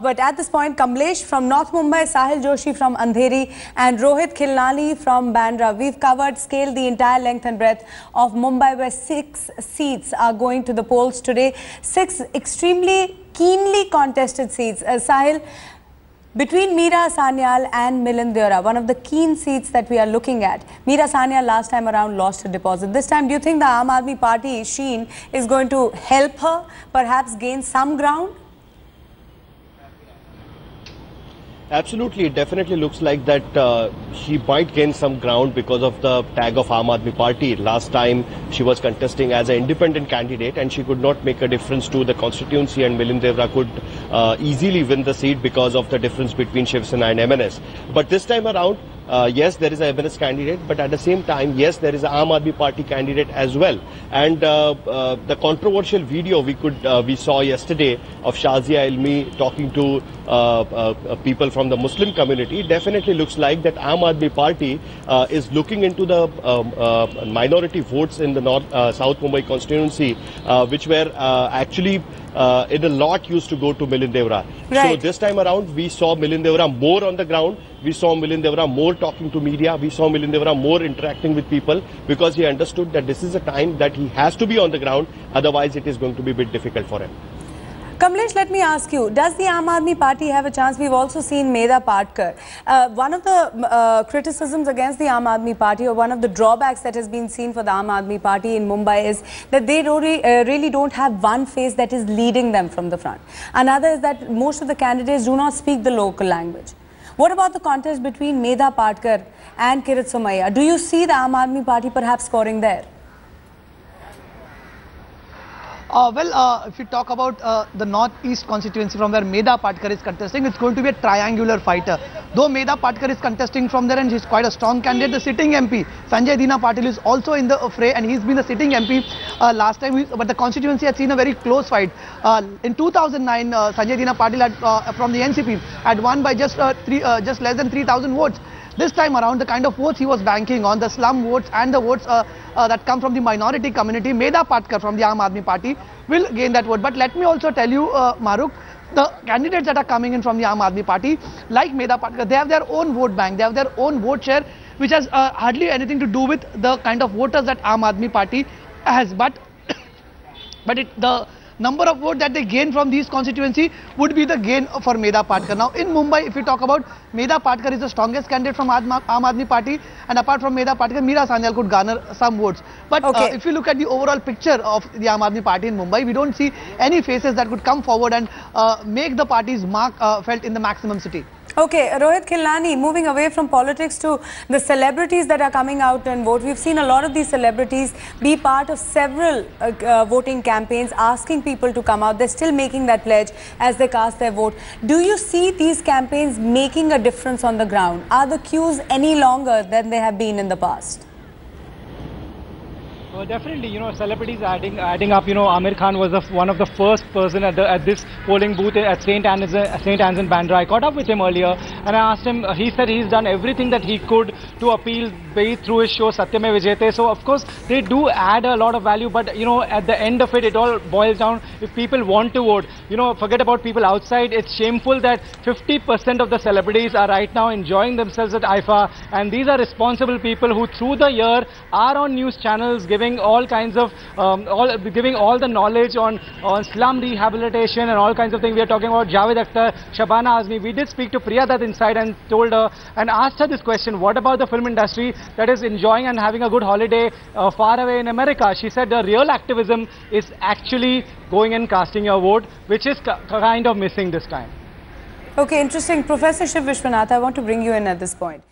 But at this point, Kamlesh from North Mumbai, Sahil Joshi from Andheri and Rohit Khilnani from Bandra. We've covered, scaled the entire length and breadth of Mumbai, where 6 seats are going to the polls today. 6 extremely keenly contested seats. Sahil, between Meera Sanyal and Milind Deora, one of the keen seats that we are looking at. Meera Sanyal last time around lost her deposit. This time, do you think the Aam Aadmi Party sheen is going to help her perhaps gain some ground? Absolutely, it definitely looks like that she might gain some ground because of the tag of Aam Aadmi Party. Last time she was contesting as an independent candidate and she could not make a difference to the constituency, and Milind Deora could easily win the seat because of the difference between Shiv Sena and MNS. But this time around, yes, there is a MNS candidate, but at the same time, yes, there is an Aam Aadmi Party candidate as well. And the controversial video we saw yesterday of Shazia Ilmi talking to people from the Muslim community, definitely looks like that Aam Aadmi Party is looking into the minority votes in the South Mumbai constituency, which were actually in a lot used to go to Milind Deora. Right. So this time around, we saw Milind Deora more on the ground. We saw Milind Deora more talking to media. We saw Milind Deora more interacting with people, because he understood that this is a time that he has to be on the ground. Otherwise, it is going to be a bit difficult for him. Kamlesh, let me ask you, does the Aam Aadmi Party have a chance? We've also seen Medha Patkar. One of the criticisms against the Aam Aadmi Party, or one of the drawbacks that has been seen for the Aam Aadmi Party in Mumbai, is that they really don't have one face that is leading them from the front. Another is that most of the candidates do not speak the local language. What about the contest between Medha Patkar and Kiran Somaya? Do you see the Aam Aadmi Party perhaps scoring there? If you talk about the northeast constituency from where Medha Patkar is contesting, it's going to be a triangular fighter. Though Medha Patkar is contesting from there and she's quite a strong candidate, the sitting MP, Sanjay Dina Patil, is also in the fray, and he's been the sitting MP last time, but the constituency had seen a very close fight. In 2009, Sanjay Dina Patil had, from the NCP, had won by just less than 3,000 votes. This time around, the kind of votes he was banking on, the slum votes and the votes that come from the minority community, Medha Patkar from the Aam Aadmi Party will gain that vote. But let me also tell you, Maruk, the candidates that are coming in from the Aam Aadmi Party, like Medha Patkar, they have their own vote bank, they have their own vote share, which has hardly anything to do with the kind of voters that Aam Aadmi Party has. But the number of votes that they gain from these constituency would be the gain for Medha Patkar. Now in Mumbai, if you talk about, Medha Patkar is the strongest candidate from Aam Aadmi Party, and apart from Medha Patkar, Meera Sanyal could garner some votes. But if you look at the overall picture of the Aam Aadmi Party in Mumbai, we don't see any faces that could come forward and make the party's mark felt in the maximum city. Okay, Rohit Khilnani, moving away from politics to the celebrities that are coming out and vote. We've seen a lot of these celebrities be part of several voting campaigns, asking people to come out. They're still making that pledge as they cast their vote. Do you see these campaigns making a difference on the ground? Are the queues any longer than they have been in the past? Well, definitely, you know, celebrities adding up. You know, Aamir Khan was one of the first person at this polling booth at St. Anne's in Bandra. I caught up with him earlier and I asked him, he said he's done everything that he could to appeal, be it through his show Satyamev Jayate. So of course they do add a lot of value, but you know, at the end of it, it all boils down, if people want to vote, you know, forget about people outside. It's shameful that 50% of the celebrities are right now enjoying themselves at IFA, and these are responsible people who through the year are on news channels giving all kinds of giving all the knowledge on slum rehabilitation and all kinds of things. We are talking about Javed Akhtar, Shabana Azmi. We did speak to Priya that inside and told her and asked her this question: what about the film industry that is enjoying and having a good holiday far away in America? She said the real activism is actually going and casting your vote, which is kind of missing this time. Okay, interesting. Professor Shivashanatha, I want to bring you in at this point.